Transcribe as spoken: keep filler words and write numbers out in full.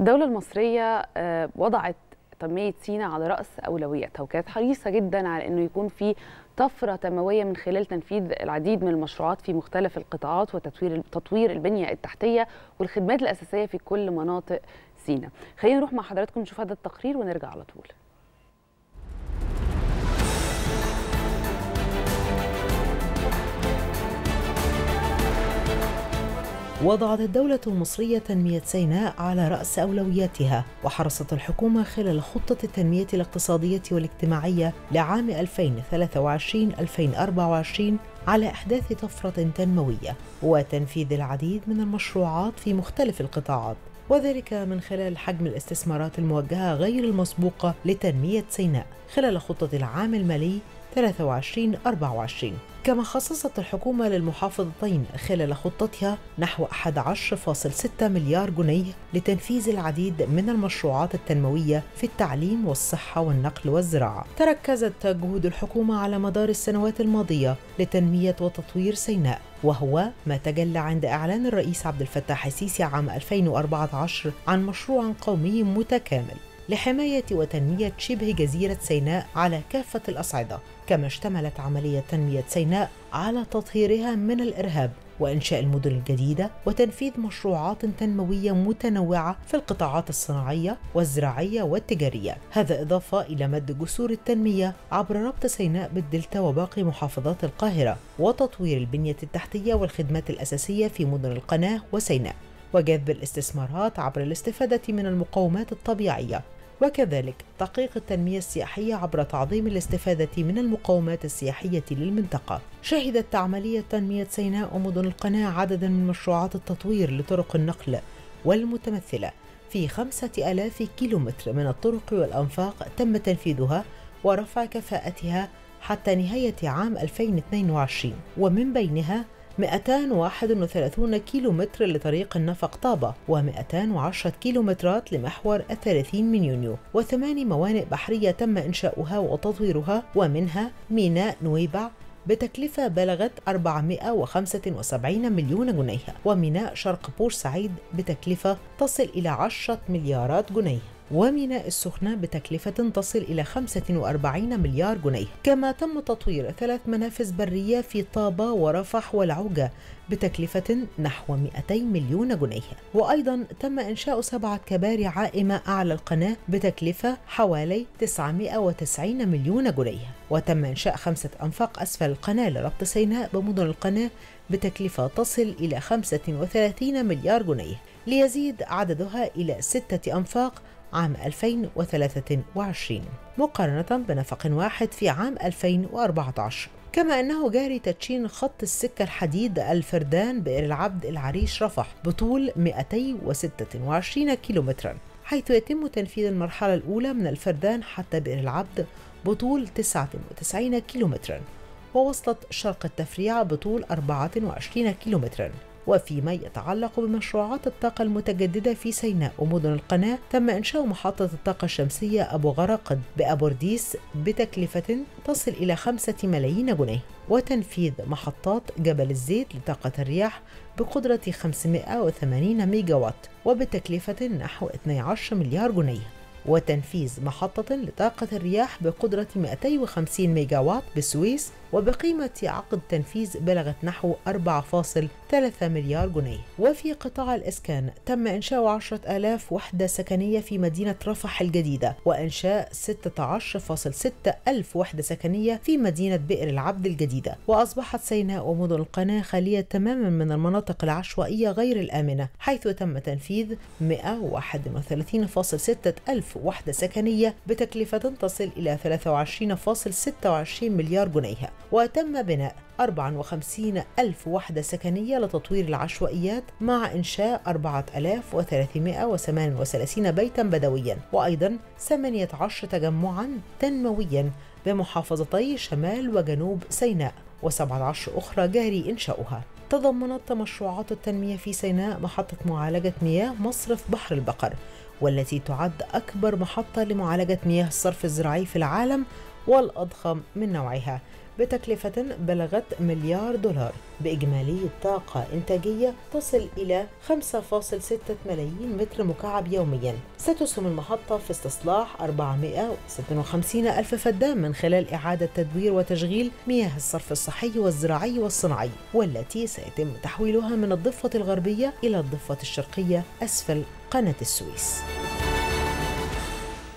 الدولة المصرية وضعت تنمية سيناء على رأس أولوياتها، وكانت حريصة جدا على أنه يكون في طفرة تنموية من خلال تنفيذ العديد من المشروعات في مختلف القطاعات وتطوير تطوير البنية التحتية والخدمات الأساسية في كل مناطق سيناء. خلينا نروح مع حضراتكم نشوف هذا التقرير ونرجع على طول. وضعت الدولة المصرية تنمية سيناء على رأس أولوياتها، وحرصت الحكومة خلال خطة التنمية الاقتصادية والاجتماعية لعام ألفين وثلاثة وعشرين ألفين وأربعة وعشرين على إحداث طفرة تنموية وتنفيذ العديد من المشروعات في مختلف القطاعات، وذلك من خلال حجم الاستثمارات الموجهة غير المسبوقة لتنمية سيناء خلال خطة العام المالي ثلاثة وعشرين أربعة وعشرين. كما خصصت الحكومة للمحافظتين خلال خطتها نحو أحد عشر فاصل ستة مليار جنيه لتنفيذ العديد من المشروعات التنموية في التعليم والصحة والنقل والزراعة. تركزت جهود الحكومة على مدار السنوات الماضية لتنمية وتطوير سيناء، وهو ما تجلى عند إعلان الرئيس عبد الفتاح السيسي عام ألفين وأربعة عشر عن مشروع قومي متكامل لحماية وتنمية شبه جزيرة سيناء على كافة الأصعدة، كما اشتملت عملية تنمية سيناء على تطهيرها من الإرهاب وإنشاء المدن الجديدة وتنفيذ مشروعات تنموية متنوعة في القطاعات الصناعية والزراعية والتجارية، هذا إضافة إلى مد جسور التنمية عبر ربط سيناء بالدلتا وباقي محافظات القاهرة وتطوير البنية التحتية والخدمات الأساسية في مدن القناة وسيناء، وجذب الاستثمارات عبر الاستفادة من المقومات الطبيعية، وكذلك تحقيق التنمية السياحية عبر تعظيم الاستفادة من المقومات السياحية للمنطقة. شهدت عملية تنمية سيناء ومدن القناة عدداً من مشروعات التطوير لطرق النقل والمتمثلة في خمسة آلاف كيلومتر من الطرق والأنفاق تم تنفيذها ورفع كفاءتها حتى نهاية عام ألفين واثنين وعشرين، ومن بينها مئتين وواحد وثلاثين كيلومتر لطريق النفق طابة، ومئتين وعشرة كيلومترات لمحور الثلاثين من يونيو، وثماني موانئ بحرية تم إنشاؤها وتطويرها، ومنها ميناء نويبع بتكلفة بلغت أربعمئة وخمسة وسبعين مليون جنيه، وميناء شرق بورسعيد بتكلفة تصل إلى عشرة مليارات جنيه، وميناء السخنة بتكلفة تصل إلى خمسة وأربعين مليار جنيه. كما تم تطوير ثلاث منافذ برية في طابة ورفح والعوجة بتكلفة نحو مئتين مليون جنيه، وأيضا تم إنشاء سبعة كباري عائمة أعلى القناة بتكلفة حوالي تسعمئة وتسعين مليون جنيه، وتم إنشاء خمسة أنفاق أسفل القناة لربط سيناء بمدن القناة بتكلفة تصل إلى خمسة وثلاثين مليار جنيه، ليزيد عددها إلى ستة أنفاق عام ألفين وثلاثة وعشرين مقارنة بنفق واحد في عام ألفين وأربعة عشر. كما أنه جاري تدشين خط السكة الحديد الفردان بئر العبد العريش رفح بطول مئتين وستة وعشرين كيلومترا، حيث يتم تنفيذ المرحلة الأولى من الفردان حتى بئر العبد بطول تسعة وتسعين كيلومترا، ووصلت شرق التفريع بطول أربعة وعشرين كيلومترا. وفيما يتعلق بمشروعات الطاقة المتجددة في سيناء ومدن القناة، تم إنشاء محطة الطاقة الشمسية أبو غرقد بأبورديس بتكلفة تصل إلى خمسة ملايين جنيه، وتنفيذ محطات جبل الزيت لطاقة الرياح بقدرة خمسمئة وثمانين ميجا وات وبتكلفة نحو اثني عشر مليار جنيه، وتنفيذ محطة لطاقة الرياح بقدرة مئتين وخمسين ميجا وات بالسويس وبقيمة عقد تنفيذ بلغت نحو أربعة فاصل ثلاثة مليار جنيه. وفي قطاع الإسكان تم إنشاء عشرة آلاف وحدة سكنية في مدينة رفح الجديدة، وإنشاء ستة عشر فاصل ستة ألف وحدة سكنية في مدينة بئر العبد الجديدة، وأصبحت سيناء ومدن القناة خالية تماما من المناطق العشوائية غير الآمنة، حيث تم تنفيذ مئة وواحد وثلاثين فاصل ستة ألف وحدة سكنية بتكلفة تصل إلى ثلاثة وعشرين فاصل ستة وعشرين مليار جنيه، وتم بناء أربعة وخمسين ألف وحدة سكنية لتطوير العشوائيات مع إنشاء أربعة آلاف وثلاثمئة وثمانية وثلاثين بيتاً بدوياً، وأيضاً ثمانية عشر تجمعاً تنموياً بمحافظتي شمال وجنوب سيناء، وسبعة عشر أخرى جاري إنشاؤها. تضمنت مشروعات التنمية في سيناء محطة معالجة مياه مصرف بحر البقر، والتي تعد أكبر محطة لمعالجة مياه الصرف الزراعي في العالم والأضخم من نوعها، بتكلفة بلغت مليار دولار بإجمالي طاقة إنتاجية تصل إلى خمسة فاصلة ستة ملايين متر مكعب يوميا. ستسهم المحطة في استصلاح أربعمائة وستة وخمسين ألف فدان من خلال إعادة تدوير وتشغيل مياه الصرف الصحي والزراعي والصناعي، والتي سيتم تحويلها من الضفة الغربية إلى الضفة الشرقية أسفل قناة السويس.